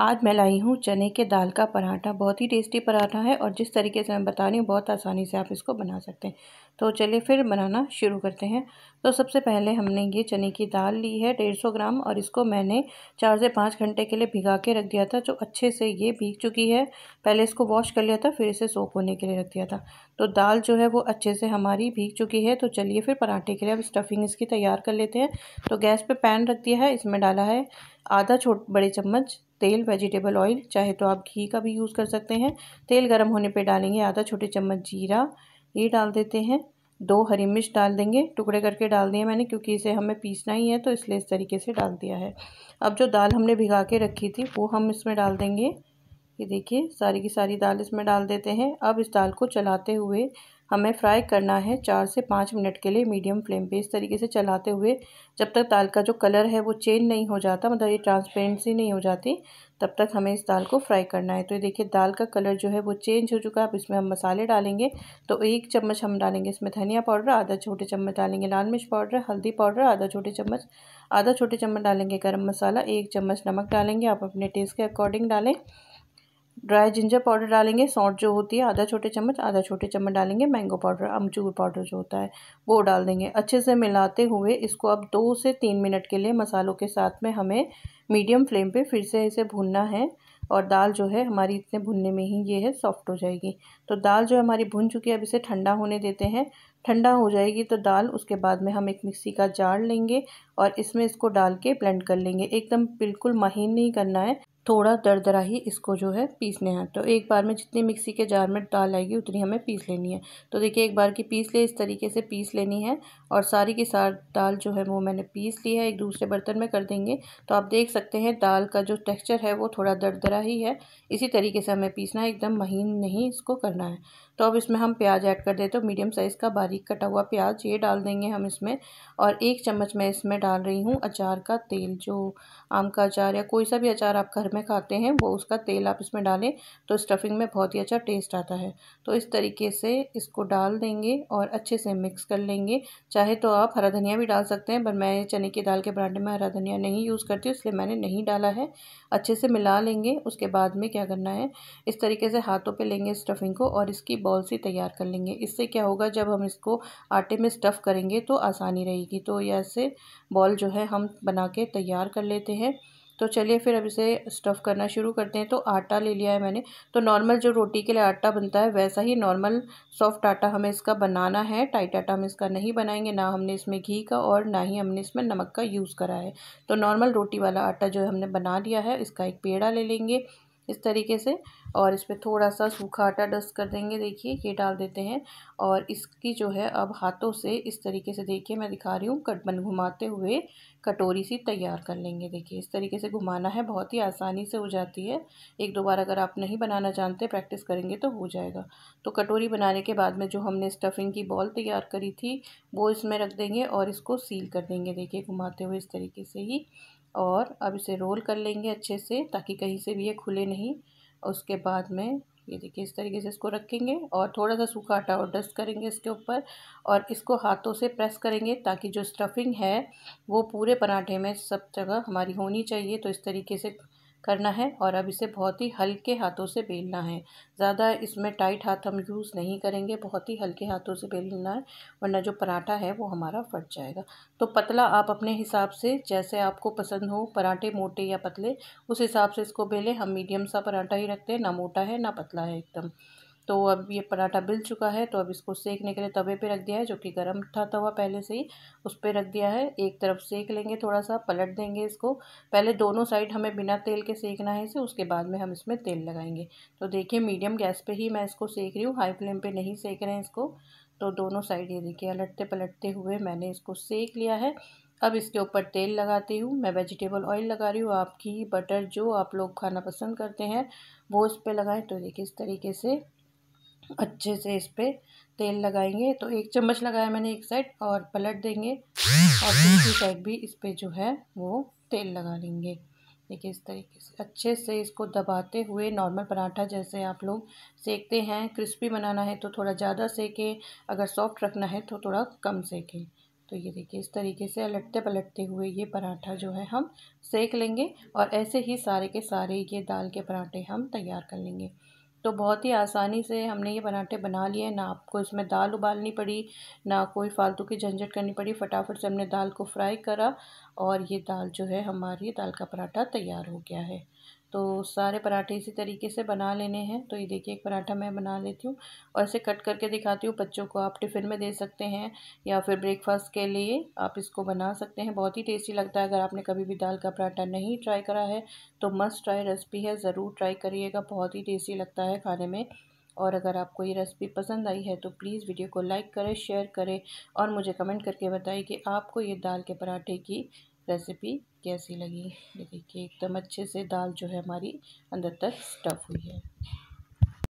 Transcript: आज मैं लाई हूँ चने के दाल का पराठा। बहुत ही टेस्टी पराठा है और जिस तरीके से मैं बता रही हूँ बहुत आसानी से आप इसको बना सकते हैं। तो चलिए फिर बनाना शुरू करते हैं। तो सबसे पहले हमने ये चने की दाल ली है 150 ग्राम और इसको मैंने 4 से 5 घंटे के लिए भिगा के रख दिया था। जो अच्छे से ये भीग चुकी है, पहले इसको वॉश कर लिया था, फिर इसे सोक होने के लिए रख दिया था। तो दाल जो है वो अच्छे से हमारी भीग चुकी है। तो चलिए फिर पराठे के लिए अब स्टफिंग इसकी तैयार कर लेते हैं। तो गैस पर पैन रख दिया है, इसमें डाला है आधा बड़े चम्मच तेल, वेजिटेबल ऑयल, चाहे तो आप घी का भी यूज़ कर सकते हैं। तेल गर्म होने पे डालेंगे आधा छोटे चम्मच जीरा, ये डाल देते हैं। 2 हरी मिर्च डाल देंगे, टुकड़े करके डाल दिए मैंने क्योंकि इसे हमें पीसना ही है तो इसलिए इस तरीके से डाल दिया है। अब जो दाल हमने भिगा के रखी थी वो हम इसमें डाल देंगे। ये देखिए सारी की सारी दाल इसमें डाल देते हैं। अब इस दाल को चलाते हुए हमें फ्राई करना है 4 से 5 मिनट के लिए मीडियम फ्लेम पे, इस तरीके से चलाते हुए जब तक दाल का जो कलर है वो चेंज नहीं हो जाता, मतलब ये ट्रांसपेरेंसी नहीं हो जाती, तब तक हमें इस दाल को फ्राई करना है। तो ये देखिए दाल का कलर जो है वो चेंज हो चुका है। अब इसमें हम मसाले डालेंगे। तो 1 चम्मच हम डालेंगे इसमें धनिया पाउडर, आधा छोटे चम्मच डालेंगे लाल मिर्च पाउडर, हल्दी पाउडर आधा छोटे चम्मच, आधा छोटे चम्मच डालेंगे गर्म मसाला, 1 चम्मच नमक डालेंगे, आप अपने टेस्ट के अकॉर्डिंग डालें। ड्राई जिंजर पाउडर डालेंगे, सौंठ जो होती है आधा छोटे चम्मच, आधा छोटे चम्मच डालेंगे मैंगो पाउडर, अमचूर पाउडर जो होता है वो डाल देंगे। अच्छे से मिलाते हुए इसको अब 2 से 3 मिनट के लिए मसालों के साथ में हमें मीडियम फ्लेम पे फिर से इसे भूनना है। और दाल जो है हमारी इतने भुनने में ही ये है सॉफ्ट हो जाएगी। तो दाल जो हमारी भुन चुकी है, अब इसे ठंडा होने देते हैं। ठंडा हो जाएगी तो दाल उसके बाद में हम एक मिक्सी का जार लेंगे और इसमें इसको डाल के ब्लेंड कर लेंगे। एकदम बिल्कुल महीन नहीं करना है, थोड़ा दरदरा ही इसको जो है पीसने हैं। तो एक बार में जितनी मिक्सी के जार में दाल आएगी उतनी हमें पीस लेनी है। तो देखिए एक बार की पीस ले, इस तरीके से पीस लेनी है। और सारी की सारी दाल जो है वो मैंने पीस ली है, एक दूसरे बर्तन में कर देंगे। तो आप देख सकते हैं दाल का जो टेक्स्चर है वो थोड़ा दरदरा ही है। इसी तरीके से हमें पीसना है, एकदम महीन नहीं इसको करना है। तो अब इसमें हम प्याज ऐड कर देते हैं, मीडियम साइज़ का बारीक कटा हुआ प्याज ये डाल देंगे हम इसमें। और 1 चम्मच मैं इसमें डाल रही हूँ अचार का तेल, जो आम का अचार या कोई सा भी अचार आप घर में खाते हैं वो उसका तेल आप इसमें डालें तो स्टफिंग में बहुत ही अच्छा टेस्ट आता है। तो इस तरीके से इसको डाल देंगे और अच्छे से मिक्स कर लेंगे। चाहे तो आप हरा धनिया भी डाल सकते हैं, पर मैं चने की दाल के पराठे में हरा धनिया नहीं यूज़ करती इसलिए मैंने नहीं डाला है। अच्छे से मिला लेंगे। उसके बाद में क्या करना है, इस तरीके से हाथों पर लेंगे स्टफिंग को और इसकी बॉल सी तैयार कर लेंगे। इससे क्या होगा, जब हम इसको आटे में स्टफ़ करेंगे तो आसानी रहेगी। तो ऐसे बॉल जो है हम बना के तैयार कर लेते हैं। तो चलिए फिर अब इसे स्टफ़ करना शुरू करते हैं। तो आटा ले लिया है मैंने, तो नॉर्मल जो रोटी के लिए आटा बनता है वैसा ही नॉर्मल सॉफ्ट आटा हमें इसका बनाना है। टाइट आटा हम इसका नहीं बनाएंगे, ना हमने इसमें घी का और ना ही हमने इसमें नमक का यूज़ करा है। तो नॉर्मल रोटी वाला आटा जो हमने बना लिया है, इसका एक पेड़ा ले लेंगे इस तरीके से और इस पर थोड़ा सा सूखा आटा डस्ट कर देंगे। देखिए ये डाल देते हैं और इसकी जो है अब हाथों से इस तरीके से, देखिए मैं दिखा रही हूँ, कटबन घुमाते हुए कटोरी सी तैयार कर लेंगे। देखिए इस तरीके से घुमाना है, बहुत ही आसानी से हो जाती है। 1-2 बार अगर आप नहीं बनाना जानते प्रैक्टिस करेंगे तो हो जाएगा। तो कटोरी बनाने के बाद में जो हमने स्टफिंग की बॉल तैयार करी थी वो इसमें रख देंगे और इसको सील कर देंगे। देखिए घुमाते हुए इस तरीके से ही, और अब इसे रोल कर लेंगे अच्छे से ताकि कहीं से भी ये खुले नहीं। उसके बाद में ये देखिए इस तरीके से इसको रखेंगे और थोड़ा सा सूखा आटा और डस्ट करेंगे इसके ऊपर और इसको हाथों से प्रेस करेंगे ताकि जो स्टफिंग है वो पूरे पराठे में सब जगह हमारी होनी चाहिए। तो इस तरीके से करना है और अब इसे बहुत ही हल्के हाथों से बेलना है। ज़्यादा इसमें टाइट हाथ हम यूज़ नहीं करेंगे, बहुत ही हल्के हाथों से बेलना है, वरना जो पराठा है वो हमारा फट जाएगा। तो पतला आप अपने हिसाब से, जैसे आपको पसंद हो पराठे मोटे या पतले, उस हिसाब से इसको बेलें। हम मीडियम सा पराठा ही रखते हैं, ना मोटा है ना पतला है एकदम। तो अब ये पराठा बेल चुका है। तो अब इसको सेकने के लिए तवे पे रख दिया है, जो कि गर्म था तवा पहले से ही, उस पे रख दिया है। एक तरफ सेक लेंगे, थोड़ा सा पलट देंगे इसको। पहले दोनों साइड हमें बिना तेल के सेकना है इसे, उसके बाद में हम इसमें तेल लगाएंगे। तो देखिए मीडियम गैस पे ही मैं इसको सेक रही हूँ, हाई फ्लेम पे नहीं सेक रहे हैं इसको। तो दोनों साइड ये देखिए उलटते पलटते हुए मैंने इसको सेक लिया है। अब इसके ऊपर तेल लगाती हूँ, मैं वेजिटेबल ऑयल लगा रही हूँ। आप घी, बटर, जो आप लोग खाना पसंद करते हैं वो इस पर लगाएँ। तो देखिए इस तरीके से अच्छे से इस पर तेल लगाएंगे। तो 1 चम्मच लगाया मैंने एक साइड और पलट देंगे और दूसरी साइड भी इस पर जो है वो तेल लगा लेंगे। देखिए इस तरीके से अच्छे से इसको दबाते हुए, नॉर्मल पराठा जैसे आप लोग सेकते हैं, क्रिस्पी बनाना है तो थोड़ा ज़्यादा सेकें, अगर सॉफ्ट रखना है तो थोड़ा कम सेकें। तो ये देखिए इस तरीके से पलटते पलटते हुए ये पराठा जो है हम सेक लेंगे और ऐसे ही सारे के सारे ये दाल के पराठे हम तैयार कर लेंगे। तो बहुत ही आसानी से हमने ये पराठे बना लिए, ना आपको इसमें दाल उबालनी पड़ी ना कोई फालतू की झंझट करनी पड़ी। फटाफट से हमने दाल को फ्राई करा और ये दाल जो है हमारी दाल का पराठा तैयार हो गया है। तो सारे पराठे इसी तरीके से बना लेने हैं। तो ये देखिए एक पराठा मैं बना लेती हूँ और इसे कट करके दिखाती हूँ। बच्चों को आप टिफ़िन में दे सकते हैं या फिर ब्रेकफास्ट के लिए आप इसको बना सकते हैं। बहुत ही टेस्टी लगता है। अगर आपने कभी भी दाल का पराठा नहीं ट्राई करा है तो मस्ट ट्राई रेसिपी है, ज़रूर ट्राई करिएगा, बहुत ही टेस्टी लगता है खाने में। और अगर आपको ये रेसिपी पसंद आई है तो प्लीज़ वीडियो को लाइक करें, शेयर करें और मुझे कमेंट करके बताइए कि आपको ये दाल के पराठे की रेसिपी कैसी लगी। देखिए एकदम अच्छे से दाल जो है हमारी अंदर तक स्टफ़ हुई है।